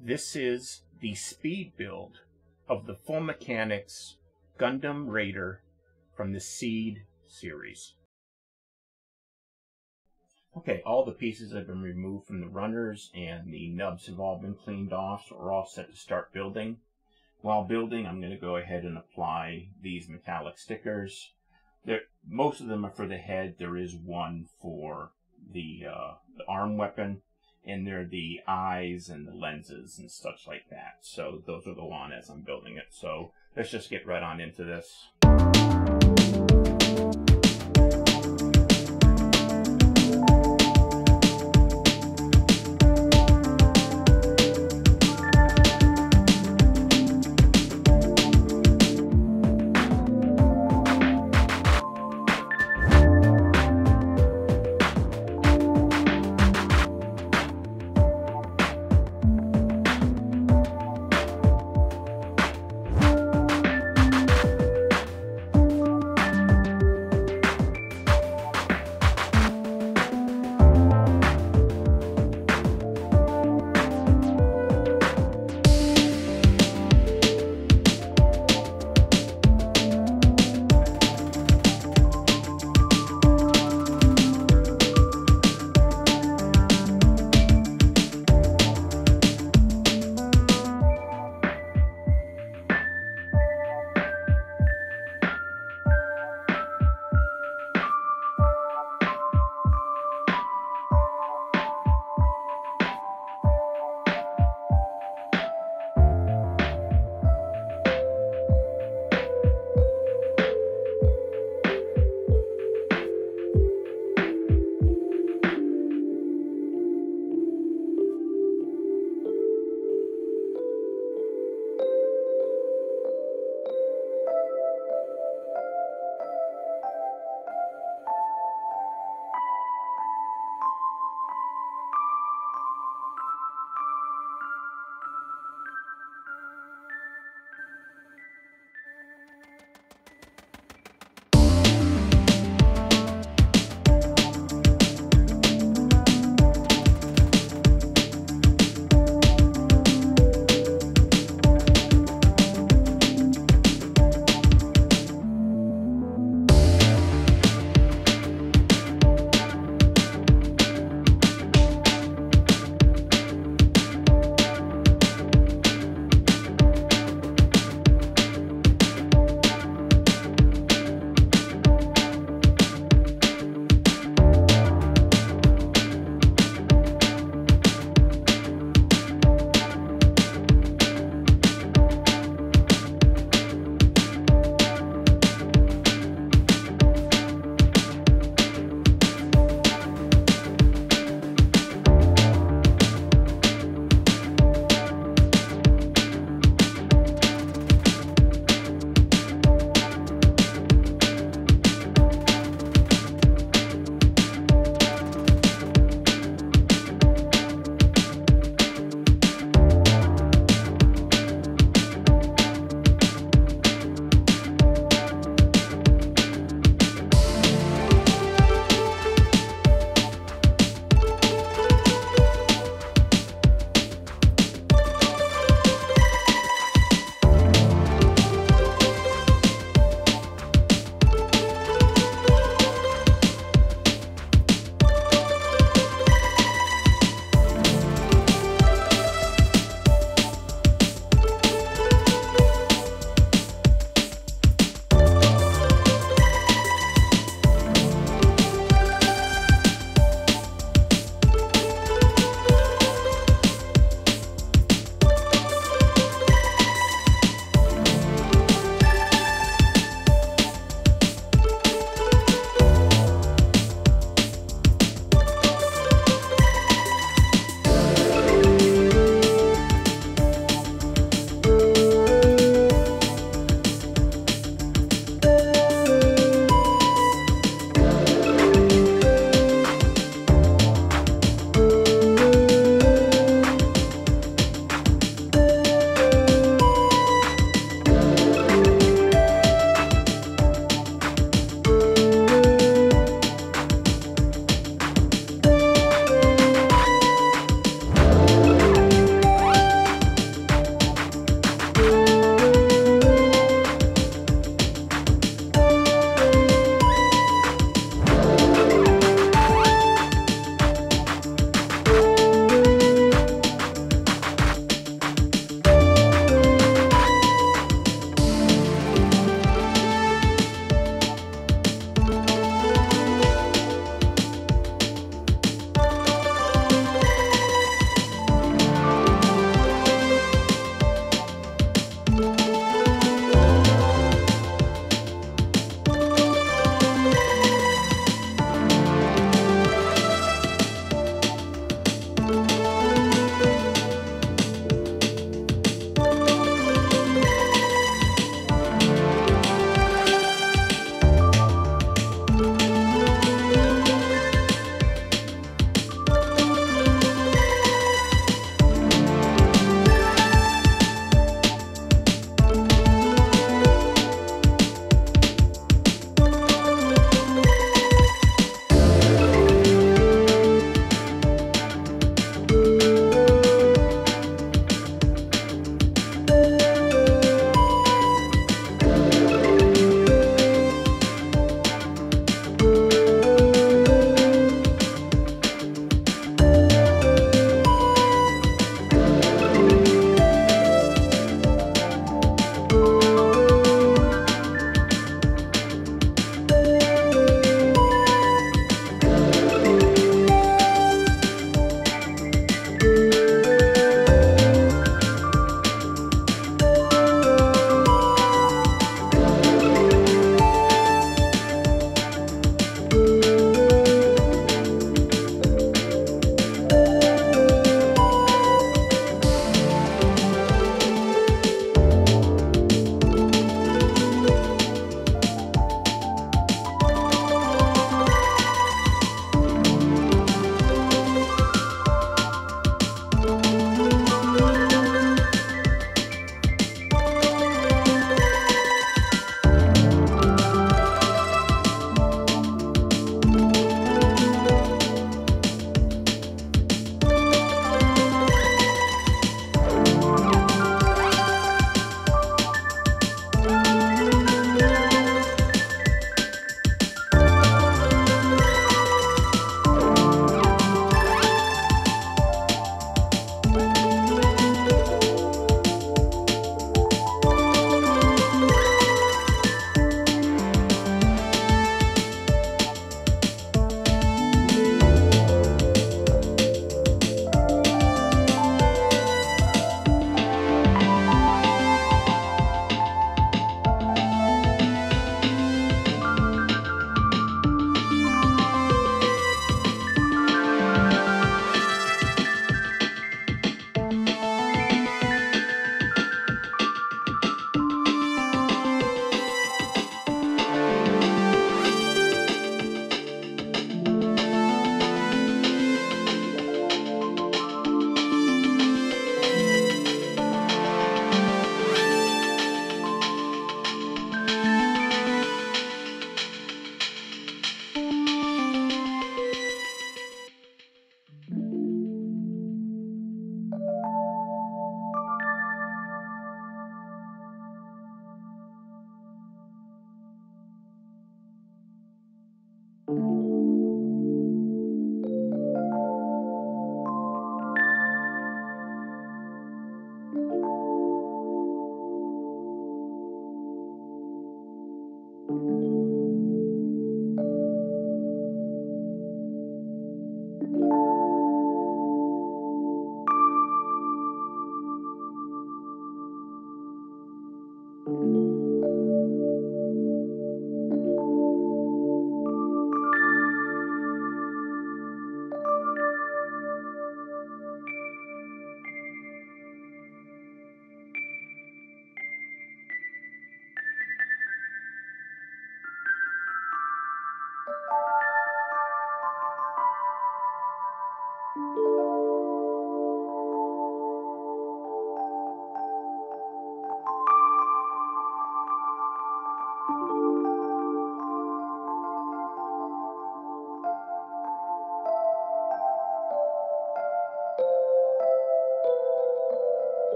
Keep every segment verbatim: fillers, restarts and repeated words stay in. This is the speed build of the Full Mechanics Gundam Raider from the Seed series. Okay, all the pieces have been removed from the runners and the nubs have all been cleaned off, so we're all set to start building. While building, I'm going to go ahead and apply these metallic stickers. There, most of them are for the head. There is one for the, uh, the arm weapon, and they're the eyes and the lenses and such like that. So those will go on as I'm building it. So let's just get right on into this.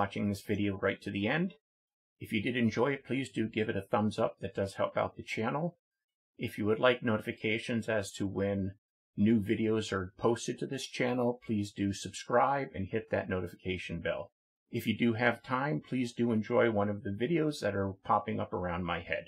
watching this video right to the end. If you did enjoy it, please do give it a thumbs up. That does help out the channel. If you would like notifications as to when new videos are posted to this channel, please do subscribe and hit that notification bell. If you do have time, please do enjoy one of the videos that are popping up around my head.